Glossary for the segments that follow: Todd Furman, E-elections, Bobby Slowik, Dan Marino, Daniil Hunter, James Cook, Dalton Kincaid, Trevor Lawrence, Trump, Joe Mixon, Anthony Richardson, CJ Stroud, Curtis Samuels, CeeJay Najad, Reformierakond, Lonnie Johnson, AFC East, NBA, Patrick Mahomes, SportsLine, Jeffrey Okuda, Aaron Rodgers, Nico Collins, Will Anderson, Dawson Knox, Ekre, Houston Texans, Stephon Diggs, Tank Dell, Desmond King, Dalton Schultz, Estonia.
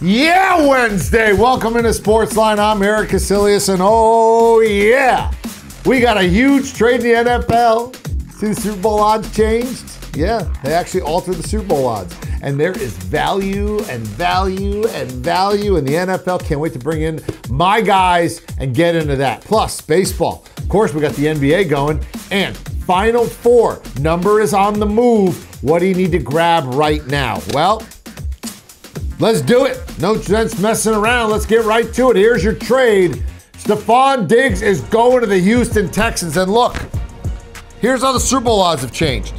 Yeah, Wednesday. Welcome into SportsLine. I'm Eric Kosilius, and oh yeah, we got a huge trade in the NFL. See the Super Bowl odds changed? Yeah, they actually altered the Super Bowl odds. And there is value and value and value in the NFL. Can't wait to bring in my guys and get into that. Plus, baseball. Of course, we got the NBA going. And Final Four. Number is on the move. What do you need to grab right now? Well, let's do it. No sense messing around. Let's get right to it. Here's your trade. Stephon Diggs is going to the Houston Texans. And look, here's how the Super Bowl odds have changed.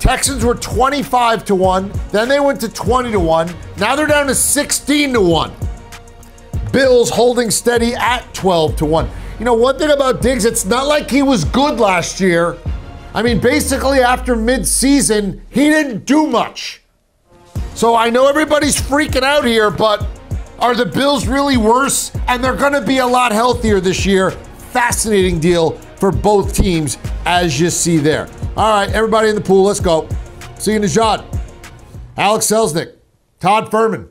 Texans were 25-1, then they went to 20-1, now they're down to 16-1. Bills holding steady at 12-1. You know, one thing about Diggs, it's not like he was good last year. I mean, basically after midseason, he didn't do much. So I know everybody's freaking out here, but are the Bills really worse? And they're gonna be a lot healthier this year. Fascinating deal for both teams, as you see there. All right, everybody in the pool, let's go. CeeJay Najad, Alex Selznick, Todd Furman.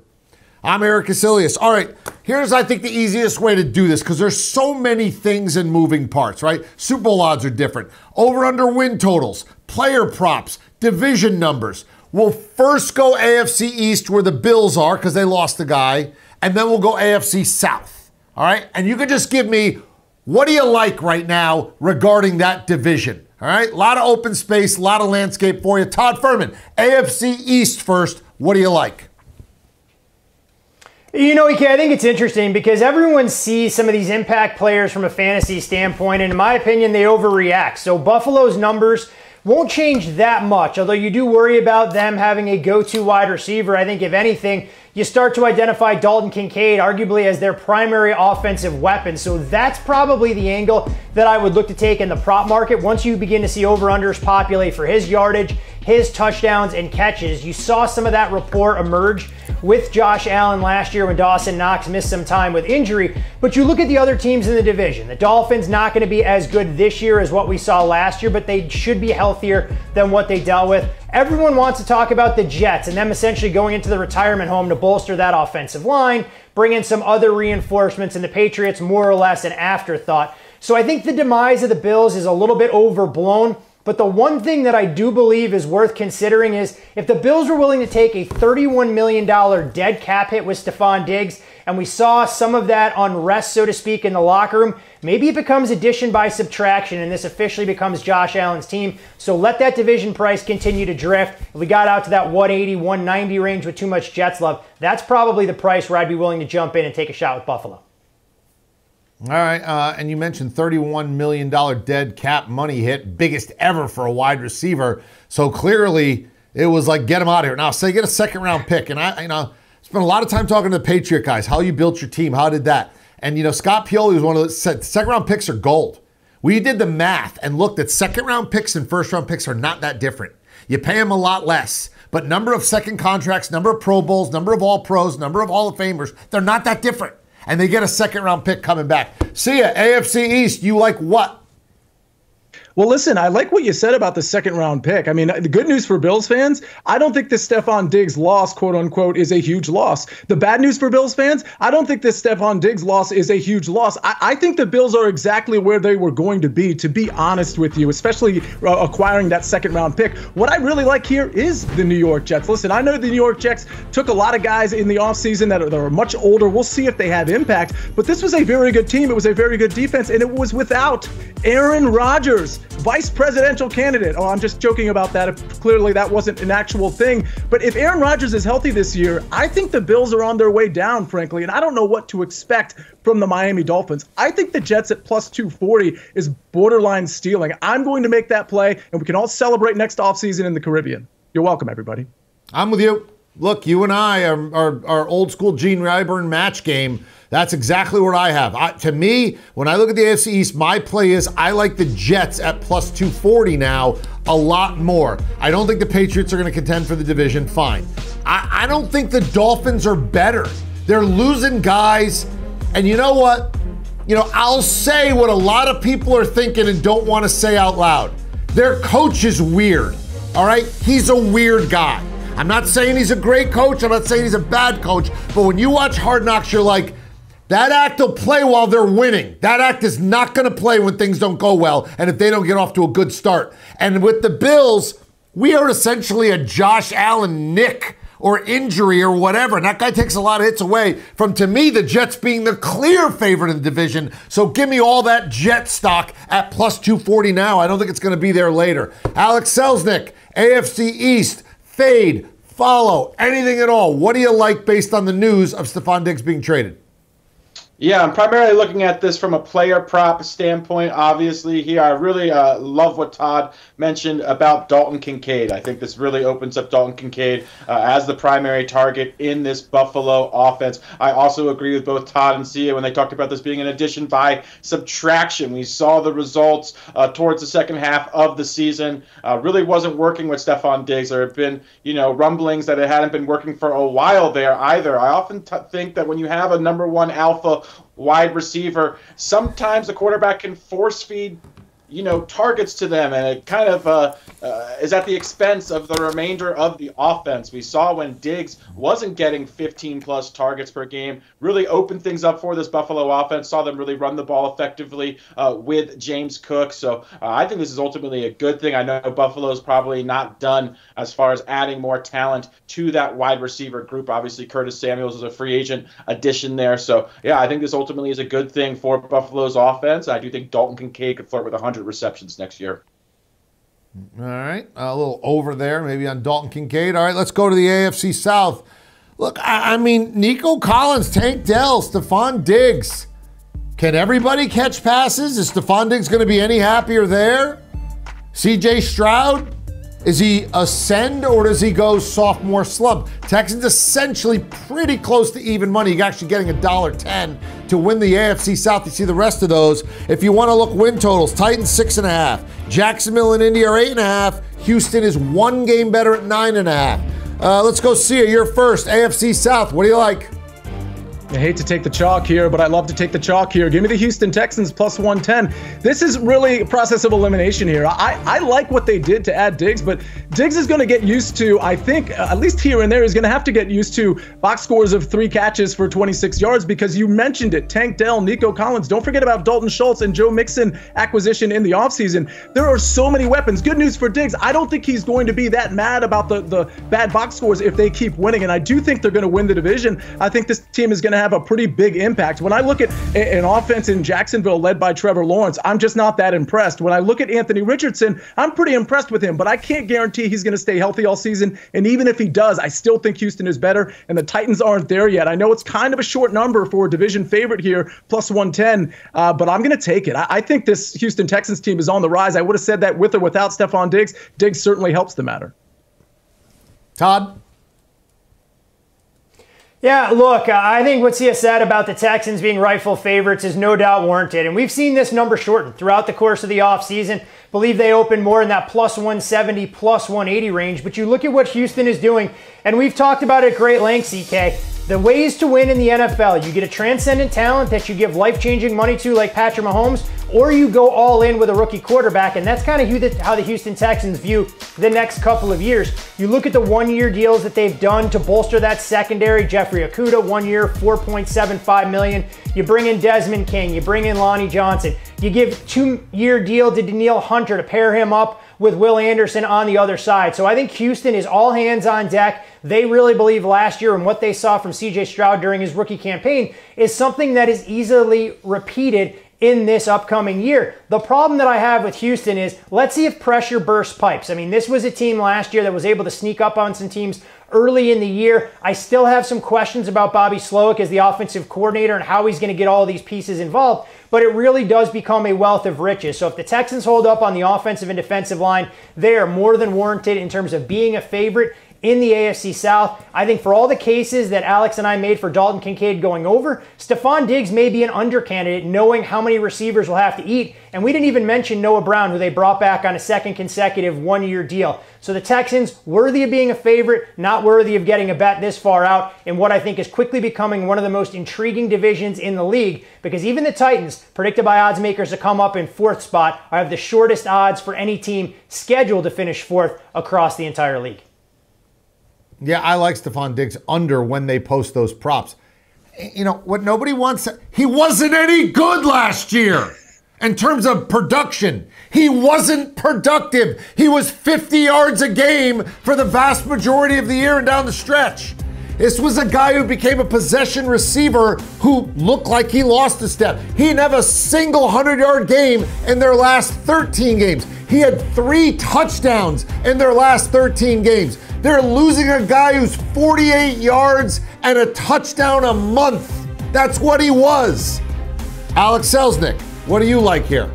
I'm Eric Kosilius. All right, here's, I think, the easiest way to do this because there's so many things and moving parts, right? Super Bowl odds are different. Over-under win totals, player props, division numbers. We'll first go AFC East where the Bills are because they lost the guy, and then we'll go AFC South, all right? And you can just give me, what do you like right now regarding that division? All right, a lot of open space, a lot of landscape for you. Todd Furman, AFC East first. What do you like? You know, EK, I think it's interesting because everyone sees some of these impact players from a fantasy standpoint, and in my opinion, they overreact. So Buffalo's numbers won't change that much, although you do worry about them having a go-to wide receiver. I think, if anything, you start to identify Dalton Kincaid arguably as their primary offensive weapon. So that's probably the angle that I would look to take in the prop market. Once you begin to see over-unders populate for his yardage, his touchdowns, and catches, you saw some of that rapport emerge with Josh Allen last year when Dawson Knox missed some time with injury. But you look at the other teams in the division. The Dolphins not going to be as good this year as what we saw last year, but they should be healthier than what they dealt with. Everyone wants to talk about the Jets and them essentially going into the retirement home to bolster that offensive line, bring in some other reinforcements, and the Patriots more or less an afterthought. So I think the demise of the Bills is a little bit overblown, but the one thing that I do believe is worth considering is if the Bills were willing to take a $31 million dead cap hit with Stephon Diggs, and we saw some of that unrest, so to speak, in the locker room, maybe it becomes addition by subtraction, and this officially becomes Josh Allen's team. So let that division price continue to drift. If we got out to that 180, 190 range with too much Jets love, that's probably the price where I'd be willing to jump in and take a shot with Buffalo. All right, and you mentioned $31 million dead cap money hit, biggest ever for a wide receiver. So clearly it was like, get him out of here. Now, say get a second-round pick, and I spent a lot of time talking to the Patriot guys, how you built your team, how did that? And, you know, Scott Pioli was one of the said second-round picks are gold. We did the math and looked at second-round picks and first-round picks are not that different. You pay them a lot less, but number of second contracts, number of Pro Bowls, number of All-Pros, number of Hall of Famers, they're not that different. And they get a second-round pick coming back. See ya, AFC East, you like what? Well, listen, I like what you said about the second-round pick. I mean, the good news for Bills fans, I don't think this Stephon Diggs loss, quote-unquote, is a huge loss. The bad news for Bills fans, I don't think this Stephon Diggs loss is a huge loss. I think the Bills are exactly where they were going to be honest with you, especially acquiring that second-round pick. What I really like here is the New York Jets. Listen, I know the New York Jets took a lot of guys in the offseason that are much older. We'll see if they have impact. But this was a very good team. It was a very good defense, and it was without Aaron Rodgers, vice presidential candidate. Oh, I'm just joking about that. Clearly, that wasn't an actual thing. But if Aaron Rodgers is healthy this year, I think the Bills are on their way down, frankly, and I don't know what to expect from the Miami Dolphins. I think the Jets at plus 240 is borderline stealing. I'm going to make that play, and we can all celebrate next offseason in the Caribbean. You're welcome, everybody. I'm with you. Look, you and I are old-school Gene Ryburn match game. That's exactly what I have. To me, when I look at the AFC East, my play is I like the Jets at plus 240 now a lot more. I don't think the Patriots are going to contend for the division. Fine. I don't think the Dolphins are better. They're losing guys. And you know what? You know, I'll say what a lot of people are thinking and don't want to say out loud. Their coach is weird. All right? He's a weird guy. I'm not saying he's a great coach. I'm not saying he's a bad coach. But when you watch Hard Knocks, you're like, that act will play while they're winning. That act is not going to play when things don't go well and if they don't get off to a good start. And with the Bills, we are essentially a Josh Allen nick or injury or whatever. And that guy takes a lot of hits away from, to me, the Jets being the clear favorite in the division. So give me all that Jet stock at plus 240 now. I don't think it's going to be there later. Alex Selznick, AFC East, fade, follow, anything at all. What do you like based on the news of Stephon Diggs being traded? Yeah, I'm primarily looking at this from a player prop standpoint, obviously, here. I really love what Todd mentioned about Dalton Kincaid. I think this really opens up Dalton Kincaid as the primary target in this Buffalo offense. I also agree with both Todd and CeeJay when they talked about this being an addition by subtraction. We saw the results towards the second half of the season. Really wasn't working with Stephon Diggs. There have been, you know, rumblings that it hadn't been working for a while there either. I often think that when you have a number one alpha wide receiver, sometimes the quarterback can force feed, you know, targets to them, and it kind of is at the expense of the remainder of the offense. We saw when Diggs wasn't getting 15-plus targets per game, really opened things up for this Buffalo offense, saw them really run the ball effectively with James Cook. So I think this is ultimately a good thing. I know Buffalo's probably not done as far as adding more talent to that wide receiver group. Obviously, Curtis Samuels is a free agent addition there. So, yeah, I think this ultimately is a good thing for Buffalo's offense. I do think Dalton Kincaid could flirt with 100 receptions next year. All right, a little over there maybe on Dalton Kincaid. All right, let's go to the AFC South. Look, I mean, Nico Collins, Tank Dell, Stephon Diggs. Can everybody catch passes? Is Stephon Diggs going to be any happier there? CJ Stroud, is he ascend or does he go sophomore slump? Texans essentially pretty close to even money. You're actually getting $1.10 to win the AFC South. You see the rest of those. If you want to look win totals, Titans 6.5. Jacksonville and Indy are 8.5. Houston is one game better at 9.5. Let's go see it. You're first. AFC South. What do you like? I hate to take the chalk here, but I love to take the chalk here. Give me the Houston Texans plus 110. This is really a process of elimination here. I like what they did to add Diggs, but Diggs is going to get used to, I think, at least here and there, he's going to have to get used to box scores of 3 catches for 26 yards because you mentioned it. Tank Dell, Nico Collins. Don't forget about Dalton Schultz and Joe Mixon acquisition in the offseason. There are so many weapons. Good news for Diggs. I don't think he's going to be that mad about the bad box scores if they keep winning, and I do think they're going to win the division. I think this team is going to have a pretty big impact. When I look at an offense in Jacksonville led by Trevor Lawrence, I'm just not that impressed. When I look at Anthony Richardson, I'm pretty impressed with him, but I can't guarantee he's going to stay healthy all season. And even if he does, I still think Houston is better, and the Titans aren't there yet. I know it's kind of a short number for a division favorite here, plus 110, but I'm going to take it. I think this Houston Texans team is on the rise. I would have said that with or without Stephon Diggs. Diggs certainly helps the matter. Todd? Yeah, look, I think what Sia said about the Texans being rightful favorites is no doubt warranted. And we've seen this number shortened throughout the course of the offseason. Believe they opened more in that plus 170, plus 180 range. But you look at what Houston is doing, and we've talked about it at great length, CK. The ways to win in the NFL, you get a transcendent talent that you give life-changing money to like Patrick Mahomes, or you go all in with a rookie quarterback, and that's kind of how the Houston Texans view the next couple of years. You look at the one-year deals that they've done to bolster that secondary. Jeffrey Okuda, 1 year, $4.75 million. You bring in Desmond King. You bring in Lonnie Johnson. You give two-year deal to Daniil Hunter to pair him up with Will Anderson on the other side. So I think Houston is all hands on deck. They really believe last year and what they saw from CJ Stroud during his rookie campaign is something that is easily repeated in this upcoming year. The problem that I have with Houston is, let's see if pressure bursts pipes. I mean, this was a team last year that was able to sneak up on some teams early in the year. I still have some questions about Bobby Slowik as the offensive coordinator and how he's going to get all these pieces involved, but it really does become a wealth of riches. So if the Texans hold up on the offensive and defensive line, they are more than warranted in terms of being a favorite in the AFC South. I think for all the cases that Alex and I made for Dalton Kincaid going over, Stephon Diggs may be an under candidate knowing how many receivers will have to eat. And we didn't even mention Noah Brown, who they brought back on a second consecutive one-year deal. So the Texans, worthy of being a favorite, not worthy of getting a bet this far out in what I think is quickly becoming one of the most intriguing divisions in the league, because even the Titans, predicted by odds makers to come up in fourth spot, have the shortest odds for any team scheduled to finish fourth across the entire league. Yeah, I like Stephon Diggs under when they post those props. You know, what nobody wants, he wasn't any good last year in terms of production. He wasn't productive. He was 50 yards a game for the vast majority of the year and down the stretch. This was a guy who became a possession receiver who looked like he lost a step. He didn't have a single 100-yard game in their last 13 games. He had 3 touchdowns in their last 13 games. They're losing a guy who's 48 yards and a touchdown a month. That's what he was. Alex Selznick, what do you like here?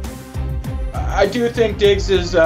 I do think Diggs is...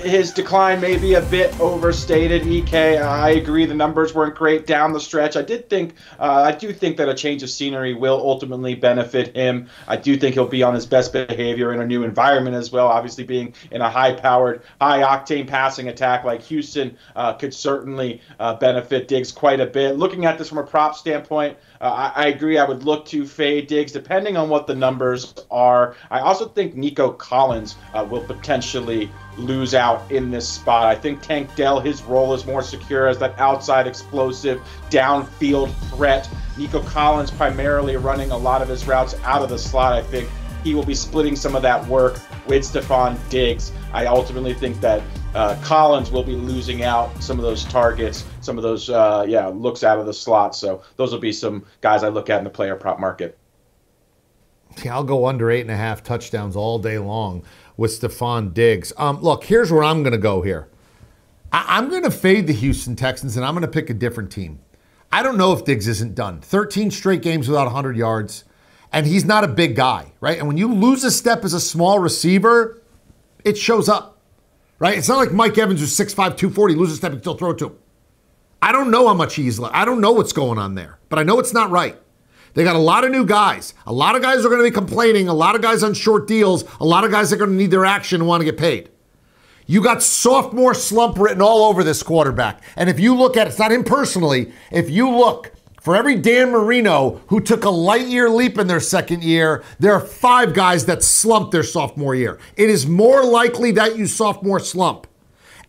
his decline may be a bit overstated, EK. I agree the numbers weren't great down the stretch. I do think that a change of scenery will ultimately benefit him. I do think he'll be on his best behavior in a new environment as well. Obviously, being in a high-powered, high-octane passing attack like Houston could certainly benefit Diggs quite a bit. Looking at this from a prop standpoint, I agree I would look to fade Diggs depending on what the numbers are. I also think Nico Collins will potentially lose out in this spot. I think Tank Dell, his role is more secure as that outside explosive downfield threat. Nico Collins primarily running a lot of his routes out of the slot. I think he will be splitting some of that work with Stephon Diggs. I ultimately think that Collins will be losing out some of those targets, some of those looks out of the slot. So those will be some guys I look at in the player prop market. Yeah, I'll go under 8.5 touchdowns all day long with Stephon Diggs. Look, here's where I'm going to go here. I'm going to fade the Houston Texans, and I'm going to pick a different team. I don't know if Diggs isn't done. 13 straight games without 100 yards, and he's not a big guy, right? And when you lose a step as a small receiver, it shows up, right? It's not like Mike Evans, who's 6'5", 240, loses a step and still throw it to him. I don't know how much he's left. I don't know what's going on there, but I know it's not right. They got a lot of new guys. A lot of guys are going to be complaining. A lot of guys on short deals. A lot of guys are going to need their action and want to get paid. You got sophomore slump written all over this quarterback. And if you look at it, it's not him personally. If you look, for every Dan Marino who took a light year leap in their second year, there are 5 guys that slumped their sophomore year. It is more likely that you sophomore slump.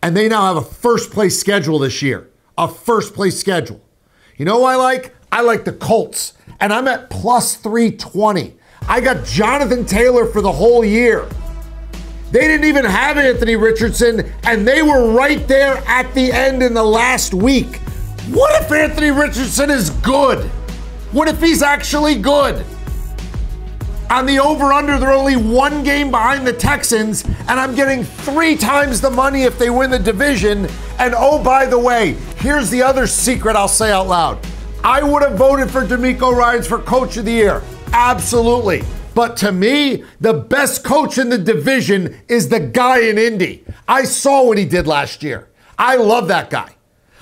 And they now have a first-place schedule this year. A first-place schedule. You know who I like? I like the Colts. And I'm at plus 320. I got Jonathan Taylor for the whole year. They didn't even have Anthony Richardson, and they were right there at the end in the last week. What if Anthony Richardson is good? What if he's actually good? On the over-under, they're only 1 game behind the Texans, and I'm getting 3 times the money if they win the division. And oh, by the way, here's the other secret I'll say out loud. I would have voted for DeMeco Ryans for Coach of the Year. Absolutely. But to me, the best coach in the division is the guy in Indy. I saw what he did last year. I love that guy.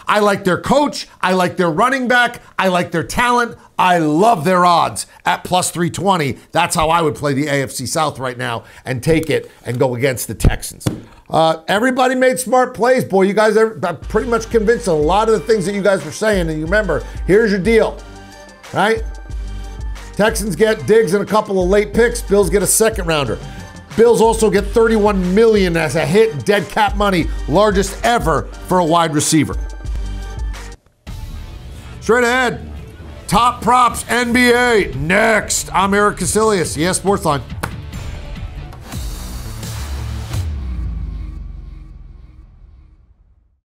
I like their coach. I like their running back. I like their talent. I love their odds at plus 320. That's how I would play the AFC South right now and take it and go against the Texans. Everybody made smart plays. Boy, you guys are pretty much convinced of a lot of the things that you guys were saying. And you remember, here's your deal, right? Texans get Diggs and a couple of late picks. Bills get a second rounder. Bills also get $31 million as a hit, dead cap money, largest ever for a wide receiver. Straight ahead, top props, NBA, next. I'm Eric Kosilius, ES Sportsline.